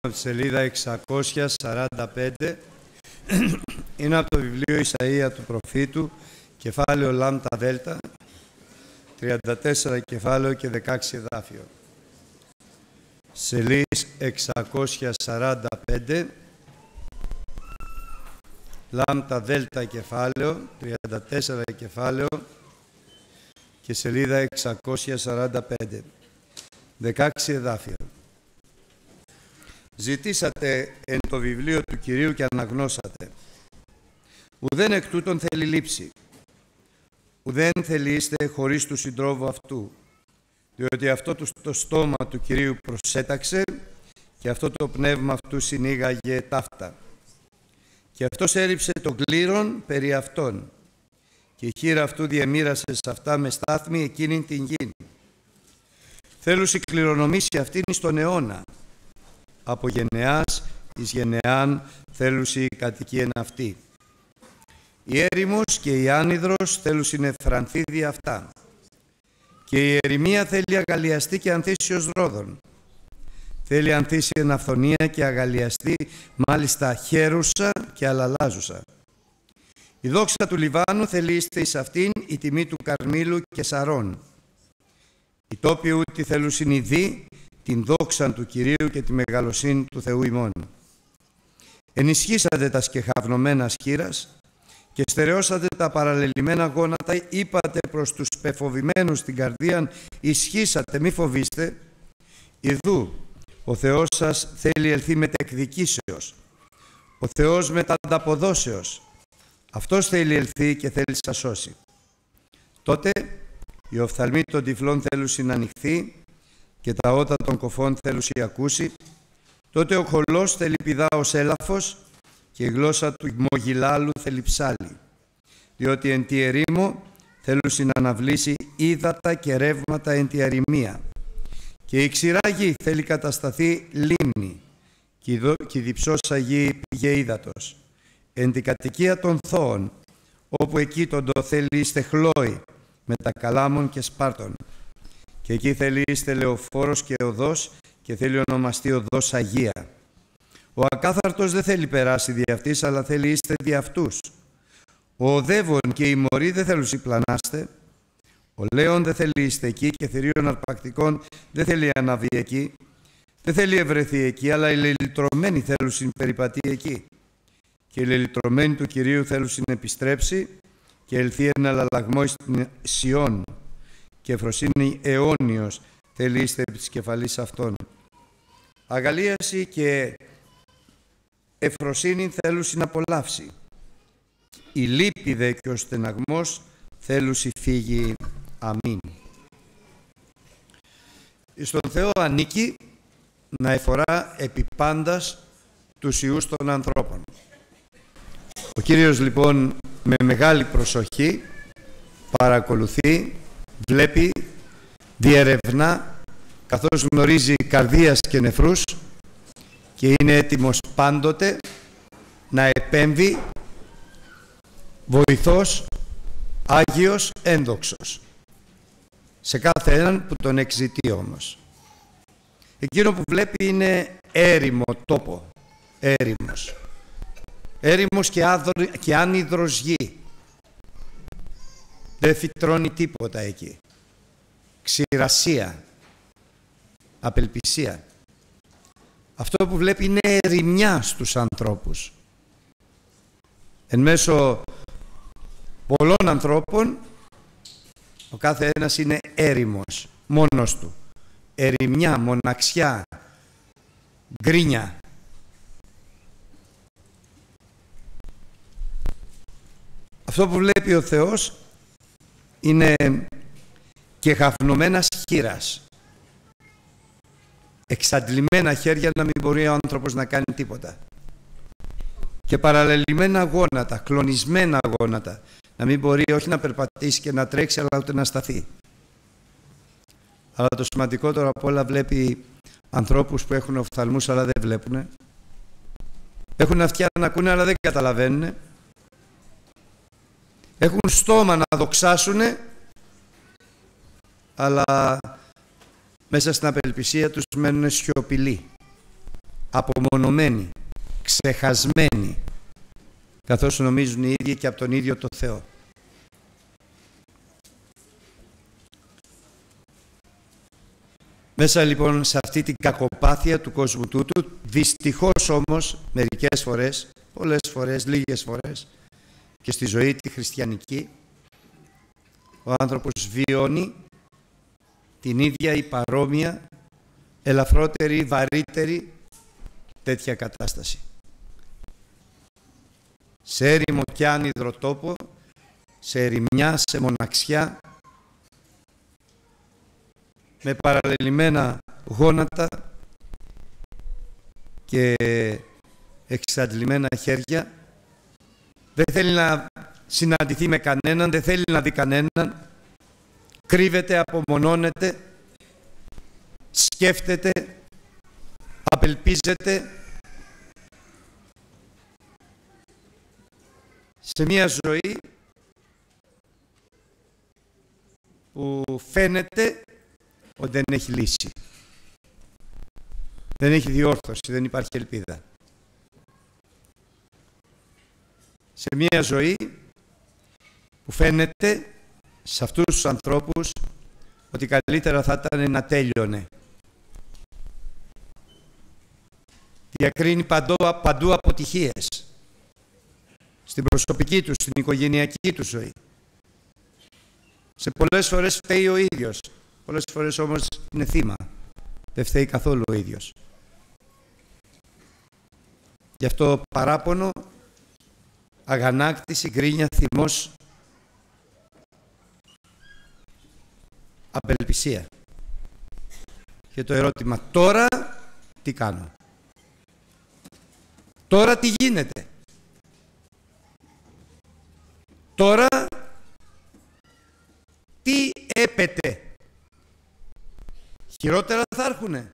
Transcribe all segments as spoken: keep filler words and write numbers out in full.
Σελίδα εξακόσια σαράντα πέντε είναι από το βιβλίο Ισαΐα του προφήτου, κεφάλαιο λάμτα δέλτα, τριάντα τέσσερα κεφάλαιο και δεκαέξι εδάφιο. Σελίδα εξακόσια σαράντα πέντε, λάμτα δέλτα κεφάλαιο, τριάντα τέσσερα κεφάλαιο και σελίδα εξακόσια σαράντα πέντε, δεκαέξι εδάφιο. Ζητήσατε εν το βιβλίο του Κυρίου και αναγνώσατε. Ουδέν εκ τούτων θέλει λήψη. Ουδέν θέλει είστε χωρίς του συντρόβου αυτού. Διότι αυτό το στόμα του Κυρίου προσέταξε και αυτό το πνεύμα αυτού συνήγαγε ταύτα. Και αυτός έριψε τον κλήρον περί αυτών. Και η χείρα αυτού διεμήρασε σε αυτά με στάθμη εκείνη την γη. Θέλους η κληρονομήσει αυτήν στον αιώνα. Από γενεάς εις γενεάν θέλουσι κατοικίεν αυτή. Η έρημος και η άνυδρος θέλουσι νεφρανθεί δι' αυτά. Και η ερημία θέλει αγαλιαστεί και ανθίσιος ρόδων. Θέλει ανθίσει εν αυθονία και αγαλιαστεί, μάλιστα χαίρουσα και αλαλάζουσα. Η δόξα του Λιβάνου θέλει είστε εις αυτήν, η τιμή του Καρμήλου και Σαρών. Η τόπη ούτη θέλουσιν ειδή, την δόξαν του Κυρίου και τη μεγαλοσύνη του Θεού ημών. Ενισχύσατε τα σκεχαυνομένα σχήρας και στερεώσατε τα παραλελειμμένα γόνατα, είπατε προς τους πεφοβημένους στην καρδίαν, ισχύσατε, μη φοβήστε. Ιδού, ο Θεός σας θέλει ελθεί μετεκδικήσεως, ο Θεός μετανταποδόσεως. Αυτός θέλει ελθεί και θέλει σας σώσει. Τότε η οφθαλμή των τυφλών θέλουσι να ανοιχθεί, και τα ότα των κοφών θέλουσι ακούσει. Τότε ο χολός θέλει πηδά ως έλαφος και η γλώσσα του μογυλάλου θέλει ψάλι. Διότι εν τη ερήμο θέλουσι να αναβλήσει ύδατα και ρεύματα εν τη αρημία. Και η ξηρά γη θέλει κατασταθεί λίμνη και η διψώσα γη πηγέ ύδατος. Εν τη κατοικία των θώων, όπου εκεί τον το θέλει είστε χλώοι με τα καλάμων και σπάρτων. Και εκεί θέλει είστε λεωφόρος και οδός και θέλει ονομαστεί οδός Αγία. Ο ακάθαρτος δεν θέλει περάσει δι' αυτής, αλλά θέλει είστε δι' αυτούς. Ο οδεύων και οι μωροί δεν θέλουν συμπλανάστε. Ο λέων δεν θέλει είστε εκεί και θηρίων αρπακτικών δεν θέλει αναβεί εκεί. Δεν θέλει ευρεθεί εκεί, αλλά οι λελυτρωμένοι θέλουν συμπεριπατεί εκεί. Και οι λελυτρωμένοι του Κυρίου θέλουν συνεπιστρέψει και ελθεί ένα αλλαγμό στην Σιών. Και ευρωσύνη αιώνιος θέλει είστε επί της κεφαλής αυτών. Αγαλίαση και ευρωσύνη θέλουσιν απολαύσει. Η λύπη δε και ο στεναγμός θέλουσι φύγει. Αμήν. Στον Θεό ανήκει να εφορά επί πάντας τους ιούς των ανθρώπων. Ο Κύριος λοιπόν με μεγάλη προσοχή παρακολουθεί, βλέπει, διερευνά, καθώς γνωρίζει καρδίας και νεφρούς και είναι έτοιμος πάντοτε να επέμβει βοηθός, άγιος, ένδοξος σε κάθε έναν που τον εξητεί όμως. Εκείνο που βλέπει είναι έρημο τόπο, έρημος. Έρημος και, άδρο, και άνυδρος γη. Δεν φυτρώνει τίποτα εκεί. Ξηρασία. Απελπισία. Αυτό που βλέπει είναι ερημιά στους ανθρώπους. Εν μέσω πολλών ανθρώπων, ο κάθε ένας είναι έρημος, μόνος του. Ερημιά, μοναξιά, γκρίνια. Αυτό που βλέπει ο Θεός είναι και χαυνομένα χείρας. Εξαντλημένα χέρια να μην μπορεί ο άνθρωπος να κάνει τίποτα. Και παραλελειμμένα γόνατα, κλονισμένα γόνατα. Να μην μπορεί όχι να περπατήσει και να τρέξει, αλλά ούτε να σταθεί. Αλλά το σημαντικότερο απ' όλα βλέπει ανθρώπους που έχουν οφθαλμούς, αλλά δεν βλέπουν. Έχουν αυτιά να ακούνε, αλλά δεν καταλαβαίνουν. Έχουν στόμα να δοξάσουνε, αλλά μέσα στην απελπισία τους μένουν σιωπηλοί. απομονωμένοι, ξεχασμένοι, καθώς νομίζουν οι ίδιοι και από τον ίδιο το Θεό. Μέσα λοιπόν σε αυτή την κακοπάθεια του κόσμου τούτου, δυστυχώς όμως μερικές φορές, πολλές φορές, λίγες φορές και στη ζωή τη χριστιανική, ο άνθρωπος βιώνει την ίδια ή παρόμοια, ελαφρότερη, βαρύτερη τέτοια κατάσταση. Σε έρημο κι αν υδροτόπο, σε ερημιά, σε μοναξιά, με παραλελειμμένα γόνατα και εξαντλημένα χέρια. Δεν θέλει να συναντηθεί με κανέναν, δεν θέλει να δει κανέναν. Κρύβεται, απομονώνεται, σκέφτεται, απελπίζεται. Σε μια ζωή που φαίνεται ότι δεν έχει λύση, δεν έχει διόρθωση, δεν υπάρχει ελπίδα. Σε μια ζωή που φαίνεται σε αυτούς τους ανθρώπους ότι καλύτερα θα ήταν να τέλειωνε. Διακρίνει παντού, παντού αποτυχίες στην προσωπική τους, στην οικογενειακή τους ζωή. Σε πολλές φορές φταίει ο ίδιος. Πολλές φορές όμως είναι θύμα. Δεν φταίει καθόλου ο ίδιος. Γι' αυτό παράπονο, αγανάκτηση, γκρίνια, θυμός, απελπισία. Και το ερώτημα, τώρα τι κάνω? Τώρα τι γίνεται? Τώρα τι έπεται? Χειρότερα θα έρχουνε.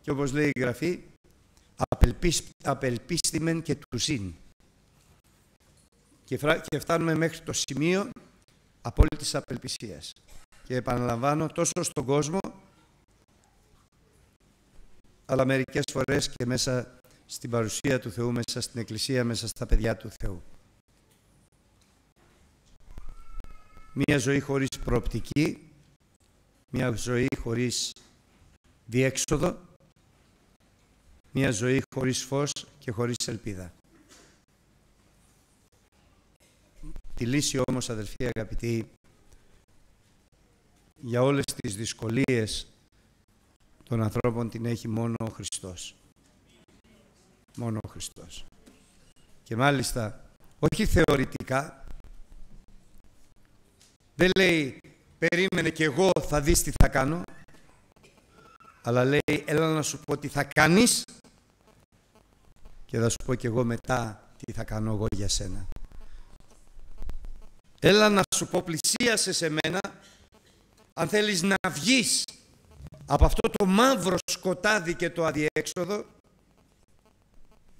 Και όπως λέει η Γραφή, απελπίστημεν και του συν. Και, και φτάνουμε μέχρι το σημείο απόλυτης απελπισίας. Και επαναλαμβάνω, τόσο στον κόσμο, αλλά μερικές φορές και μέσα στην παρουσία του Θεού, μέσα στην Εκκλησία, μέσα στα παιδιά του Θεού. Μία ζωή χωρίς προοπτική, μια ζωή χωρίς διέξοδο, μια ζωή χωρίς φως και χωρίς ελπίδα. Τη λύση όμως, αδελφοί αγαπητοί, για όλες τις δυσκολίες των ανθρώπων την έχει μόνο ο Χριστός. Μόνο ο Χριστός. Και μάλιστα, όχι θεωρητικά, δεν λέει περίμενε και εγώ θα δεις τι θα κάνω, αλλά λέει έλα να σου πω τι θα κάνεις και θα σου πω και εγώ μετά τι θα κάνω εγώ για σένα. Έλα να σου πω, πλησίασε σε μένα, αν θέλεις να βγεις από αυτό το μαύρο σκοτάδι και το αδιέξοδο,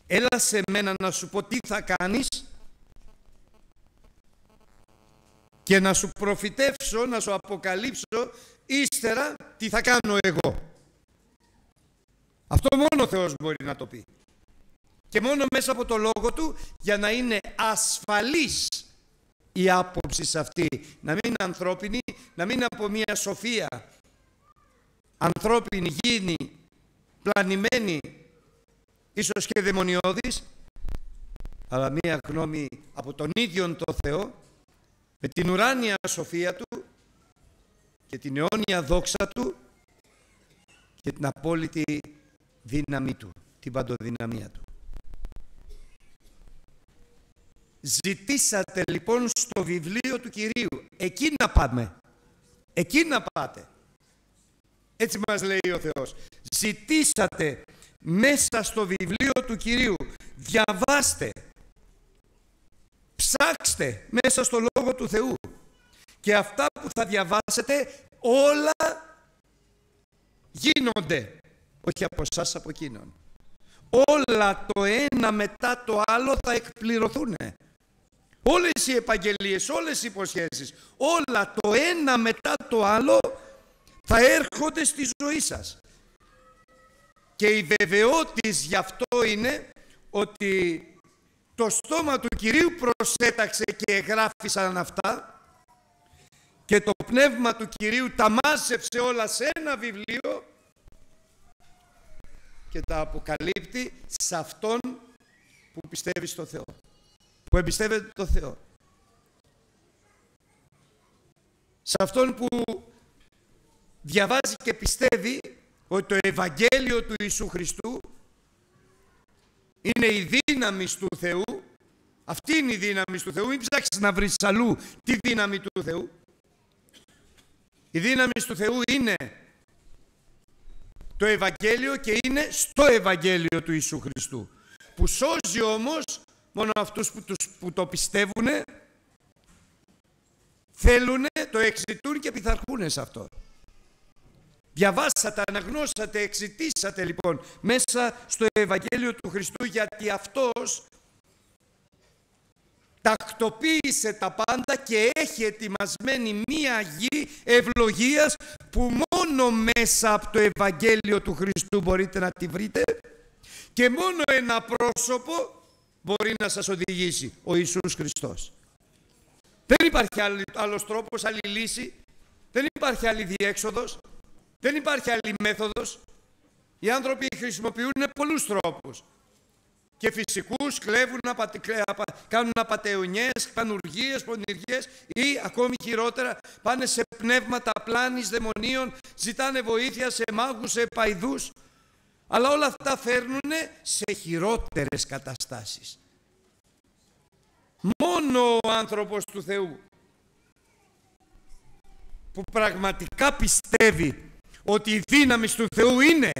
έλα σε μένα να σου πω τι θα κάνεις και να σου προφητεύσω, να σου αποκαλύψω ύστερα τι θα κάνω εγώ. Αυτό μόνο ο Θεός μπορεί να το πει. Και μόνο μέσα από το Λόγο Του, για να είναι ασφαλής η άποψη αυτή. Να μην είναι ανθρώπινη, να μην είναι από μια σοφία ανθρώπινη, γίνει, πλανημένη, ίσως και δαιμονιώδης, αλλά μια γνώμη από τον ίδιο το Θεό, με την ουράνια σοφία Του και την αιώνια δόξα Του και την απόλυτη δύναμή Του, την παντοδυναμία Του. Ζητήσατε λοιπόν στο βιβλίο του Κυρίου, εκεί να πάμε, εκεί να πάτε. Έτσι μας λέει ο Θεός. Ζητήσατε μέσα στο βιβλίο του Κυρίου, διαβάστε, ψάξτε μέσα στο Λόγο του Θεού και αυτά που θα διαβάσετε όλα γίνονται, όχι από εσάς, από εκείνον. Όλα το ένα μετά το άλλο θα εκπληρωθούν. Όλες οι επαγγελίες, όλες οι υποσχέσεις, όλα το ένα μετά το άλλο θα έρχονται στη ζωή σας. Και η βεβαιότης γι' αυτό είναι ότι το στόμα του Κυρίου προσέταξε και εγγράφησαν αυτά και το πνεύμα του Κυρίου τα μάζεψε όλα σε ένα βιβλίο και τα αποκαλύπτει σε αυτόν που πιστεύει στο Θεό, που εμπιστεύεται το Θεό. Σε αυτόν που διαβάζει και πιστεύει ότι το Ευαγγέλιο του Ιησού Χριστού είναι η δύναμη του Θεού. Αυτή είναι η δύναμη του Θεού. Μην ψάξεις να βρεις αλλού τη δύναμη του Θεού. Η δύναμη του Θεού είναι το Ευαγγέλιο και είναι στο Ευαγγέλιο του Ιησού Χριστού, που σώζει όμως μόνο αυτούς που, τους, που το πιστεύουν, θέλουν, το εξητούν και πειθαρχούν σε αυτό. Διαβάσατε, αναγνώσατε, εξητήσατε λοιπόν μέσα στο Ευαγγέλιο του Χριστού, γιατί αυτός τακτοποίησε τα πάντα και έχει ετοιμασμένη μία γη ευλογίας που μόνο μέσα από το Ευαγγέλιο του Χριστού μπορείτε να τη βρείτε και μόνο ένα πρόσωπο μπορεί να σας οδηγήσει, ο Ιησούς Χριστός. Δεν υπάρχει άλλος τρόπος, άλλη λύση, δεν υπάρχει άλλη διέξοδος. Δεν υπάρχει άλλη μέθοδος. Οι άνθρωποι χρησιμοποιούν πολλούς τρόπους. Και φυσικούς, κλέβουν, απα... Απα... κάνουν απατεωνιές, πανουργίες, πονηριές ή ακόμη χειρότερα πάνε σε πνεύματα πλάνης δαιμονίων, ζητάνε βοήθεια σε μάγους, σε παϊδούς. Αλλά όλα αυτά φέρνουν σε χειρότερες καταστάσεις. Μόνο ο άνθρωπος του Θεού που πραγματικά πιστεύει ότι η δύναμη του Θεού είναι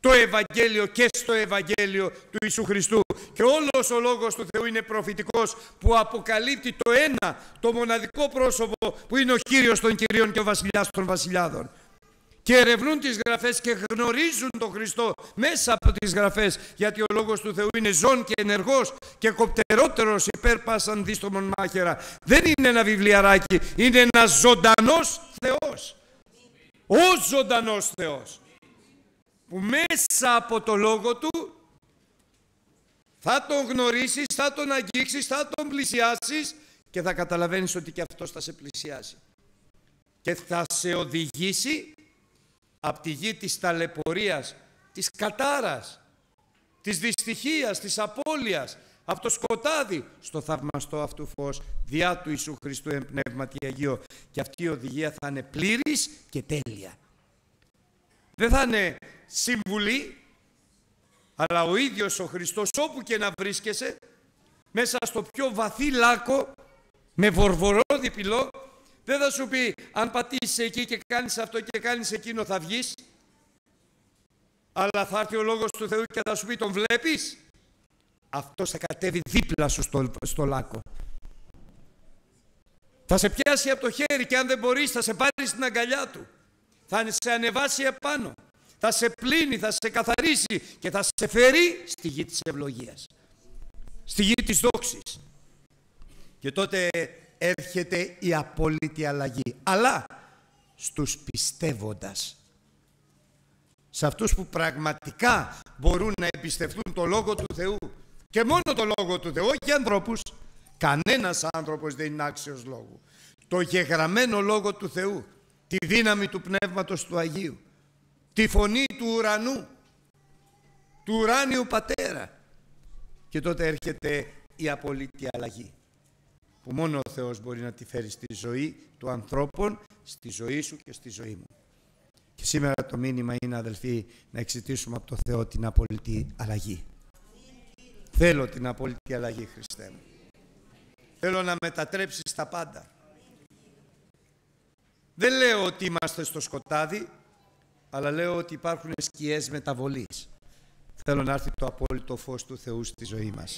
το Ευαγγέλιο και στο Ευαγγέλιο του Ιησού Χριστού. Και όλος ο Λόγος του Θεού είναι προφητικός, που αποκαλύπτει το ένα, το μοναδικό πρόσωπο που είναι ο Κύριος των Κυρίων και ο Βασιλιάς των Βασιλιάδων. Και ερευνούν τις Γραφές και γνωρίζουν τον Χριστό μέσα από τις Γραφές, γιατί ο Λόγος του Θεού είναι ζών και ενεργός και κοπτερότερος υπέρ πάσαν δύστομων μάχερα. Δεν είναι ένα βιβλιαράκι, είναι ένα ζωντανός Θεός. Ο ζωντανός Θεός που μέσα από το Λόγο Του θα τον γνωρίσεις, θα τον αγγίξεις, θα τον πλησιάσεις και θα καταλαβαίνεις ότι και αυτός θα σε πλησιάσει και θα σε οδηγήσει από τη γη της ταλαιπωρίας, της κατάρας, της δυστυχίας, της απώλειας, από το σκοτάδι στο θαυμαστό αυτού φως διά του Ιησού Χριστού εν πνεύματι Αγίο. Και αυτή η οδηγία θα είναι πλήρης και τέλεια. Δεν θα είναι συμβουλή, αλλά ο ίδιος ο Χριστός όπου και να βρίσκεσαι, μέσα στο πιο βαθύ λάκκο με βορβορό διπυλό, δεν θα σου πει αν πατήσεις εκεί και κάνεις αυτό και κάνεις εκείνο θα βγεις, αλλά θα έρθει ο Λόγος του Θεού και θα σου πει τον βλέπεις. Αυτός θα κατέβει δίπλα σου στο, στο λάκκο. Θα σε πιάσει από το χέρι και αν δεν μπορείς θα σε πάρει στην αγκαλιά του. Θα σε ανεβάσει επάνω. Θα σε πλύνει, θα σε καθαρίσει και θα σε φέρει στη γη της ευλογίας. Στη γη της δόξης. Και τότε έρχεται η απόλυτη αλλαγή. Αλλά στους πιστεύοντας. Σε αυτούς που πραγματικά μπορούν να εμπιστευτούν το Λόγο του Θεού. Και μόνο το Λόγο του Θεού, όχι ανθρώπους. Κανένας άνθρωπος δεν είναι άξιος λόγου. Το γεγραμμένο Λόγο του Θεού, τη δύναμη του Πνεύματος του Αγίου, τη φωνή του ουρανού, του ουράνιου Πατέρα. Και τότε έρχεται η απολύτη αλλαγή, που μόνο ο Θεός μπορεί να τη φέρει στη ζωή του ανθρώπων, στη ζωή σου και στη ζωή μου. Και σήμερα το μήνυμα είναι, αδελφοί, να εξητήσουμε από το Θεό την απολύτη αλλαγή. Θέλω την απόλυτη αλλαγή, Χριστέ μου. Θέλω να μετατρέψεις τα πάντα. Δεν λέω ότι είμαστε στο σκοτάδι, αλλά λέω ότι υπάρχουν σκιές μεταβολής. Θέλω να έρθει το απόλυτο φως του Θεού στη ζωή μας.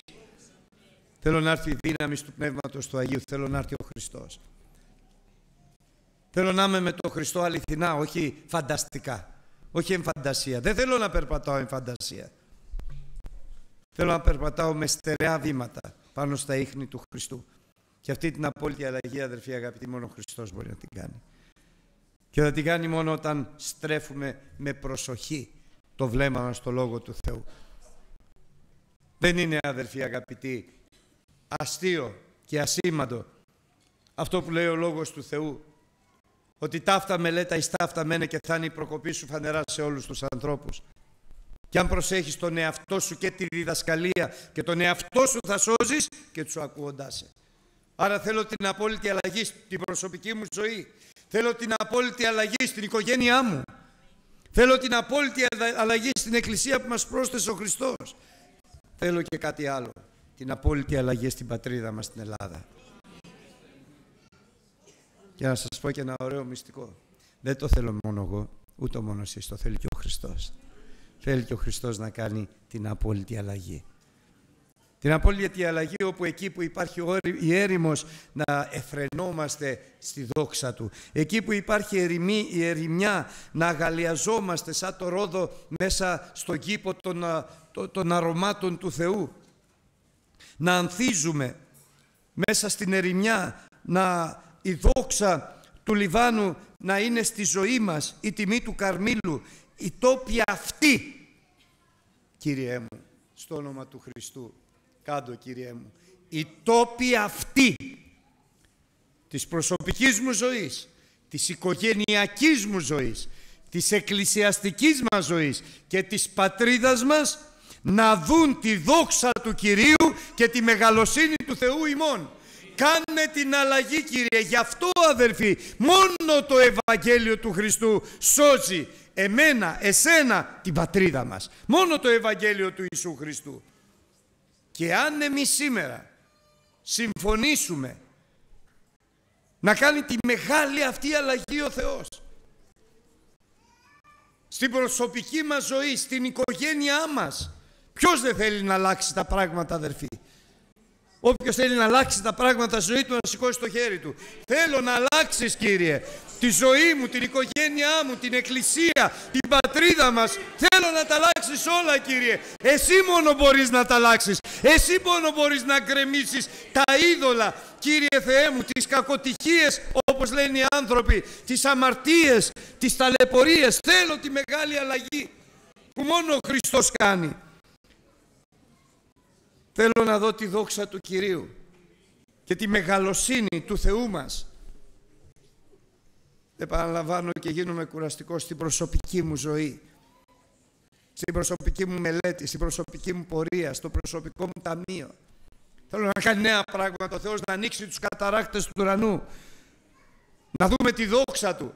Θέλω να έρθει η δύναμη του Πνεύματος του Αγίου. Θέλω να έρθει ο Χριστός. Θέλω να είμαι με τον Χριστό αληθινά, όχι φανταστικά, όχι εμφαντασία. Δεν θέλω να περπατάω εμφαντασία. Θέλω να περπατάω με στερεά βήματα πάνω στα ίχνη του Χριστού. Και αυτή την απόλυτη αλλαγή, αδερφοί αγαπητοί, μόνο ο Χριστός μπορεί να την κάνει. Και θα την κάνει μόνο όταν στρέφουμε με προσοχή το βλέμμα μας στο Λόγο του Θεού. Δεν είναι, αδερφοί αγαπητοί, αστείο και ασήμαντο αυτό που λέει ο Λόγος του Θεού, ότι ταύτα μελέτα εις ταύτα μένε και θα είναι η προκοπή σου φανερά σε όλους τους ανθρώπους. Και αν προσέχεις τον εαυτό σου και τη διδασκαλία και τον εαυτό σου θα σώζεις και τους ακούοντάς. Άρα θέλω την απόλυτη αλλαγή στην προσωπική μου ζωή. Θέλω την απόλυτη αλλαγή στην οικογένειά μου. Θέλω την απόλυτη αλλαγή στην Εκκλησία που μας πρόσθεσε ο Χριστός. Θέλω και κάτι άλλο. Την απόλυτη αλλαγή στην πατρίδα μας, στην Ελλάδα. Και να σας πω και ένα ωραίο μυστικό. Δεν το θέλω μόνο εγώ, ούτε μόνο εσείς. Το θέλει και ο Χριστός. Θέλει και ο Χριστός να κάνει την απόλυτη αλλαγή. Την απόλυτη αλλαγή όπου εκεί που υπάρχει η έρημος να εφρενόμαστε στη δόξα Του. Εκεί που υπάρχει ερημή, η ερημιά να αγαλιαζόμαστε σαν το ρόδο μέσα στον κήπο των, των, των αρωμάτων του Θεού. Να ανθίζουμε μέσα στην ερημιά, να η δόξα του Λιβάνου να είναι στη ζωή μας, η τιμή του Καρμήλου. Η τόποι αυτή, Κύριέ μου, στο όνομα του Χριστού, κάντο Κύριέ μου, η τόποι αυτή της προσωπικής μου ζωής, της οικογενειακής μου ζωής, της εκκλησιαστικής μας ζωής και της πατρίδας μας, να δουν τη δόξα του Κυρίου και τη μεγαλοσύνη του Θεού ημών. Κάνε την αλλαγή, Κύριε. Γι' αυτό, αδερφοί, μόνο το Ευαγγέλιο του Χριστού σώζει εμένα, εσένα, την πατρίδα μας. Μόνο το Ευαγγέλιο του Ιησού Χριστού. Και αν εμείς σήμερα συμφωνήσουμε να κάνει τη μεγάλη αυτή αλλαγή ο Θεός στην προσωπική μας ζωή, στην οικογένειά μας, ποιος δεν θέλει να αλλάξει τα πράγματα, αδερφοί? Όποιος θέλει να αλλάξει τα πράγματα στη ζωή του, να σηκώσει το χέρι του. Θέλω να αλλάξεις, Κύριε, τη ζωή μου, την οικογένειά μου, την εκκλησία, την πατρίδα μας. Θέλω να τα αλλάξεις όλα, Κύριε. Εσύ μόνο μπορείς να τα αλλάξεις. Εσύ μόνο μπορείς να γκρεμίσεις τα είδωλα, Κύριε Θεέ μου, τις κακοτυχίες, όπως λένε οι άνθρωποι, τις αμαρτίες, τις ταλαιπωρίες. Θέλω τη μεγάλη αλλαγή που μόνο ο Χριστός κάνει. Θέλω να δω τη δόξα του Κυρίου και τη μεγαλοσύνη του Θεού μας. Επαναλαμβάνω και γίνομαι κουραστικός στην προσωπική μου ζωή, στην προσωπική μου μελέτη, στην προσωπική μου πορεία, στο προσωπικό μου ταμείο. Θέλω να κάνει νέα πράγματα ο Θεός, να ανοίξει τους καταράκτες του ουρανού, να δούμε τη δόξα Του.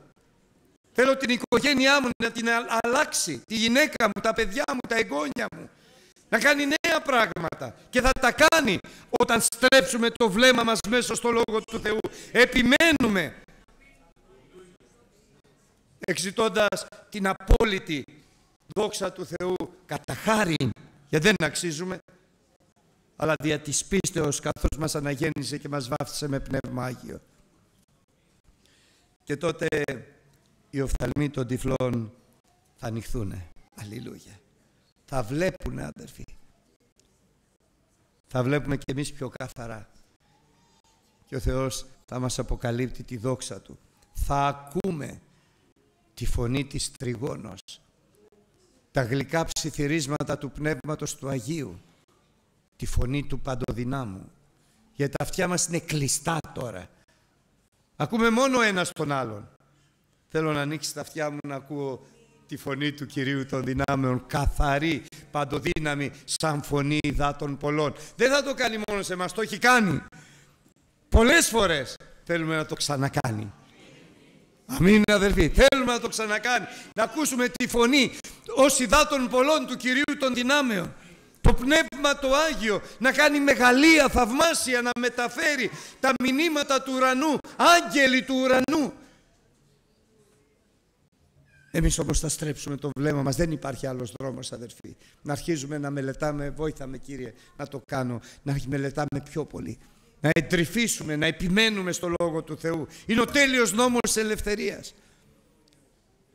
Θέλω την οικογένειά μου να την αλλάξει, τη γυναίκα μου, τα παιδιά μου, τα εγγόνια μου. Να κάνει νέα πράγματα και θα τα κάνει όταν στρέψουμε το βλέμμα μας μέσα στο Λόγο του Θεού. Επιμένουμε εξητώντας την απόλυτη δόξα του Θεού κατά χάρη, γιατί δεν αξίζουμε, αλλά δια της πίστεως, καθώς μας αναγέννησε και μας βάφτισε με Πνεύμα Άγιο. Και τότε οι οφθαλμοί των τυφλών θα ανοιχθούν. Αλληλούια. Θα βλέπουν, αδερφοί. Θα βλέπουμε και εμείς πιο καθαρά. Και ο Θεός θα μας αποκαλύπτει τη δόξα Του. Θα ακούμε τη φωνή της τριγώνος. Τα γλυκά ψιθυρίσματα του Πνεύματος του Αγίου. Τη φωνή του Παντοδυνάμου. Γιατί τα αυτιά μας είναι κλειστά τώρα. Ακούμε μόνο ένας τον άλλον. Θέλω να ανοίξει τα αυτιά μου να ακούω τη φωνή του Κυρίου των δυνάμεων, καθαρή, παντοδύναμη, σαν φωνή υδάτων πολλών. Δεν θα το κάνει μόνο σε εμάς, το έχει κάνει. Πολλές φορές θέλουμε να το ξανακάνει. Αμήν, αδερφοί, θέλουμε να το ξανακάνει. Να ακούσουμε τη φωνή ως υδάτων πολλών του Κυρίου των δυνάμεων. Το Πνεύμα το Άγιο να κάνει μεγαλεία, θαυμάσια, να μεταφέρει τα μηνύματα του ουρανού, άγγελοι του ουρανού. Εμείς όμως θα στρέψουμε το βλέμμα μας. Δεν υπάρχει άλλος δρόμος, αδερφοί. Να αρχίζουμε να μελετάμε, βοήθαμε Κύριε να το κάνω, να μελετάμε πιο πολύ. Να εντρυφήσουμε, να επιμένουμε στο Λόγο του Θεού. Είναι ο τέλειος νόμος της ελευθερίας.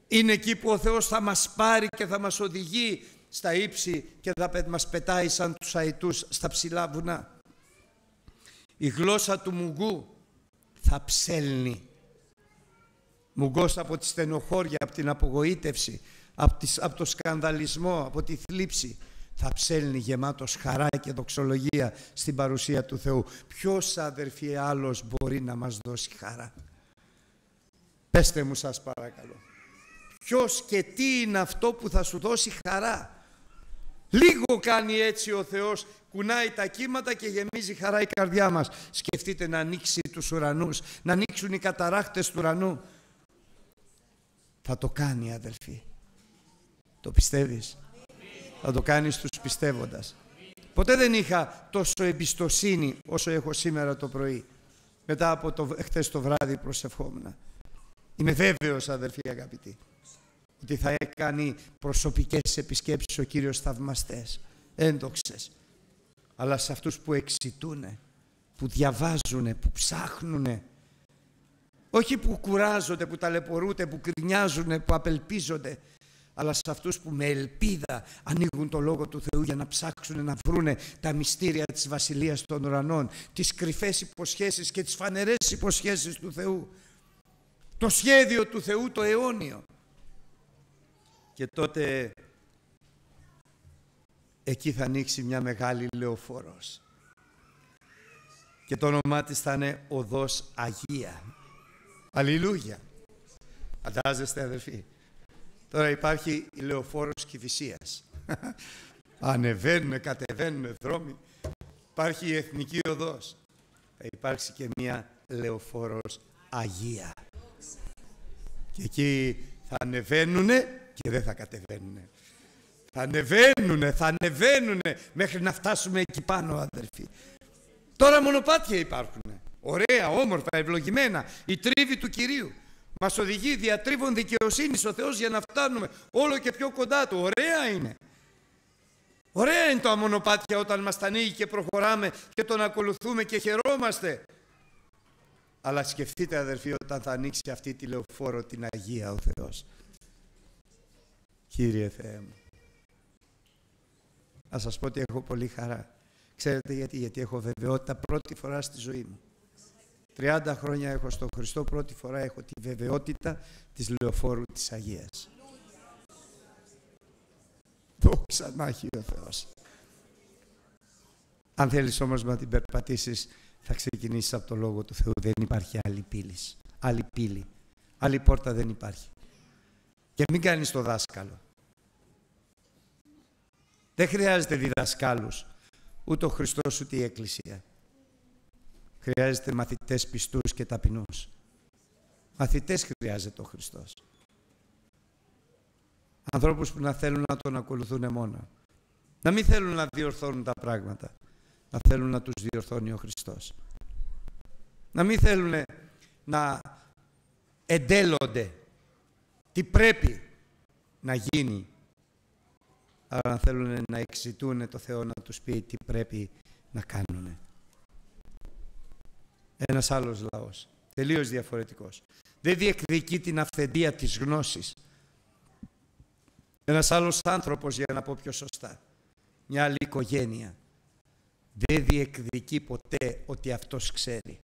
Είναι εκεί που ο Θεός θα μας πάρει και θα μας οδηγεί στα ύψη και θα μας πετάει σαν τους αητούς στα ψηλά βουνά. Η γλώσσα του μουγκού θα ψέλνει. Μουγκός από τη στενοχώρια, από την απογοήτευση, από το σκανδαλισμό, από τη θλίψη, θα ψέλνει γεμάτος χαρά και δοξολογία στην παρουσία του Θεού. Ποιος, αδερφοί, άλλος μπορεί να μας δώσει χαρά? Πέστε μου, σας παρακαλώ, ποιος και τι είναι αυτό που θα σου δώσει χαρά? Λίγο κάνει έτσι ο Θεός, κουνάει τα κύματα και γεμίζει χαρά η καρδιά μας. Σκεφτείτε να ανοίξει τους ουρανούς, να ανοίξουν οι καταράχτες του ουρανού. Θα το κάνει, αδελφοί. Το πιστεύεις? Θα το κάνεις στους πιστεύοντας. Ποτέ δεν είχα τόσο εμπιστοσύνη όσο έχω σήμερα το πρωί. Μετά από το, χθες το βράδυ προσευχόμουν. Είμαι βέβαιος, αδελφοί αγαπητοί, ότι θα έκανε προσωπικές επισκέψεις ο Κύριος, θαυμαστές, έντοξες. Αλλά σε αυτούς που εξητούνε, που διαβάζουνε, που ψάχνουνε, όχι που κουράζονται, που ταλαιπωρούνται, που κρινιάζουνε, που απελπίζονται, αλλά σε αυτούς που με ελπίδα ανοίγουν το Λόγο του Θεού για να ψάξουν να βρούνε τα μυστήρια της Βασιλείας των Ουρανών, τις κρυφές υποσχέσεις και τις φανερές υποσχέσεις του Θεού, το σχέδιο του Θεού το αιώνιο. Και τότε εκεί θα ανοίξει μια μεγάλη λεωφόρος και το όνομά της θα είναι Οδός Αγία. Αλληλούια. Φαντάζεστε, αδερφοί? Τώρα υπάρχει η λεωφόρος Κηφισίας. Ανεβαίνουμε, κατεβαίνουμε δρόμοι. Υπάρχει η Εθνική Οδός. Θα υπάρξει και μια λεωφόρος Αγία. Και εκεί θα ανεβαίνουνε και δεν θα κατεβαίνουνε. Θα ανεβαίνουνε, θα ανεβαίνουνε μέχρι να φτάσουμε εκεί πάνω, αδερφοί. Τώρα μονοπάτια υπάρχουν. Ωραία, όμορφα, ευλογημένα. Η τρίβη του Κυρίου μας οδηγεί δια τρίβων δικαιοσύνης ο Θεός για να φτάνουμε όλο και πιο κοντά του. Ωραία είναι. Ωραία είναι τα μονοπάτια όταν μας τα ανοίγει και προχωράμε και τον ακολουθούμε και χαιρόμαστε. Αλλά σκεφτείτε, αδερφοί, όταν θα ανοίξει αυτή τη λεωφόρο την Αγία ο Θεός. Κύριε Θεέ μου, να σας πω ότι έχω πολύ χαρά. Ξέρετε γιατί? Γιατί έχω βεβαιότητα πρώτη φορά στη ζωή μου. τριάντα χρόνια έχω στον Χριστό, πρώτη φορά έχω τη βεβαιότητα της λεωφόρου της Αγίας. Δόξα να έχει ο Θεός. Αν θέλεις όμως να την περπατήσεις, θα ξεκινήσεις από το Λόγο του Θεού. Δεν υπάρχει άλλη πύλη, άλλη πύλη, άλλη πόρτα δεν υπάρχει. Και μην κάνεις το δάσκαλο. Δεν χρειάζεται διδασκάλους, ούτε ο Χριστός ούτε η Εκκλησία. Χρειάζεται μαθητές πιστούς και ταπεινούς. Μαθητές χρειάζεται ο Χριστός. Ανθρώπους που να θέλουν να τον ακολουθούν μόνο. Να μην θέλουν να διορθώνουν τα πράγματα. Να θέλουν να τους διορθώνει ο Χριστός. Να μην θέλουν να εντέλονται τι πρέπει να γίνει. Αλλά να θέλουν να εξητούν το Θεό να τους πει τι πρέπει να κάνουν. Ένας άλλος λαός, τελείως διαφορετικός. Δεν διεκδικεί την αυθεντία της γνώσης. Ένας άλλος άνθρωπος, για να πω πιο σωστά. Μια άλλη οικογένεια. Δεν διεκδικεί ποτέ ότι αυτός ξέρει.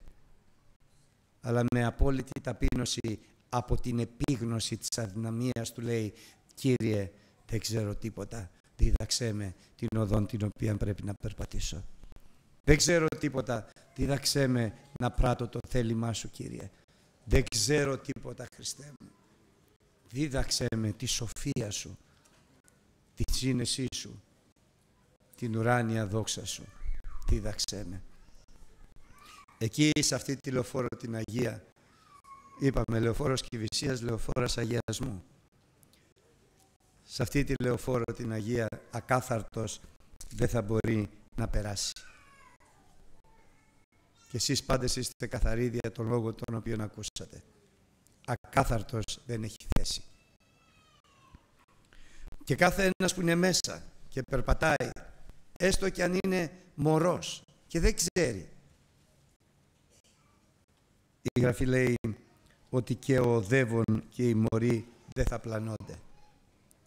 Αλλά με απόλυτη ταπείνωση από την επίγνωση της αδυναμίας του λέει: Κύριε, δεν ξέρω τίποτα. Δίδαξέ με την οδόν την οποία πρέπει να περπατήσω. Δεν ξέρω τίποτα. Δίδαξέ με να πράττω το θέλημά σου, Κύριε. Δεν ξέρω τίποτα, Χριστέ μου. Δίδαξέ με τη σοφία σου, τη σύνεσή σου, την ουράνια δόξα σου. Δίδαξέ με. Εκεί, σε αυτή τη λεωφόρο την Αγία, είπαμε λεωφόρος Κηφισίας, λεωφόρος αγιασμού. Σε αυτή τη λεωφόρο την Αγία, ακάθαρτος δεν θα μπορεί να περάσει. Και εσείς πάντες είστε καθαροί δια τον λόγο τον οποίον ακούσατε. Ακάθαρτος δεν έχει θέση. Και κάθε ένας που είναι μέσα και περπατάει, έστω κι αν είναι μωρός και δεν ξέρει. Η Γραφή λέει ότι και ο οδεύων και οι μωροί δεν θα πλανώνται.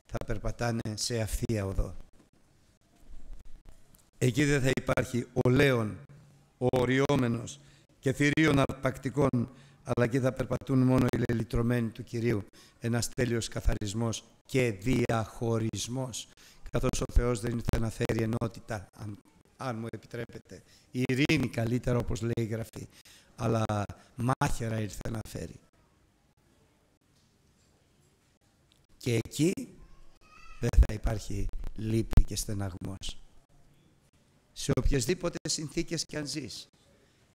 Θα περπατάνε σε αυθία οδό. Εκεί δεν θα υπάρχει ολέων, ο οριόμενος και θηρίων αρπακτικών αλλά και θα περπατούν μόνο οι λυτρωμένοι του Κυρίου. Ένας τέλειος καθαρισμός και διαχωρισμός, καθώς ο Θεός δεν ήρθε να φέρει ενότητα, αν, αν μου επιτρέπετε. Η ειρήνη καλύτερα, όπως λέει η Γραφή, αλλά μάχαιρα ήρθε να φέρει. Και εκεί δεν θα υπάρχει λύπη και στεναγμός. Σε οποιασδήποτε συνθήκες κι αν ζεις,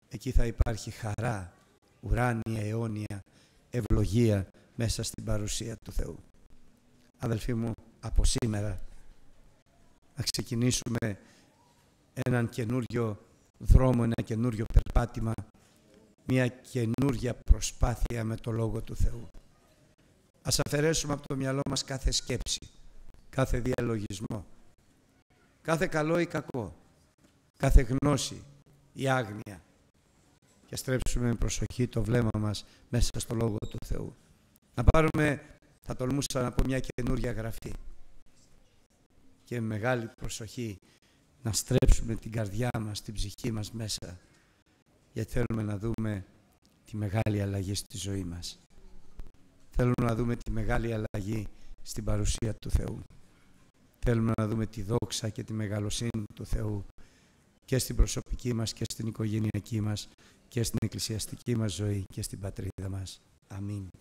εκεί θα υπάρχει χαρά, ουράνια, αιώνια, ευλογία μέσα στην παρουσία του Θεού. Αδελφοί μου, από σήμερα να ξεκινήσουμε έναν καινούριο δρόμο, ένα καινούριο περπάτημα, μια καινούρια προσπάθεια με το Λόγο του Θεού. Ας αφαιρέσουμε από το μυαλό μας κάθε σκέψη, κάθε διαλογισμό, κάθε καλό ή κακό, κάθε γνώση ή άγνοια, και στρέψουμε με προσοχή το βλέμμα μας μέσα στο Λόγο του Θεού. Να πάρουμε, θα τολμούσα να πω, μια καινούρια γραφή και με μεγάλη προσοχή να στρέψουμε την καρδιά μας, την ψυχή μας μέσα, γιατί θέλουμε να δούμε τη μεγάλη αλλαγή στη ζωή μας. Θέλουμε να δούμε τη μεγάλη αλλαγή στην παρουσία του Θεού. Θέλουμε να δούμε τη δόξα και τη μεγαλοσύνη του Θεού και στην προσωπική μας και στην οικογενειακή μας και στην εκκλησιαστική μας ζωή και στην πατρίδα μας. Αμήν.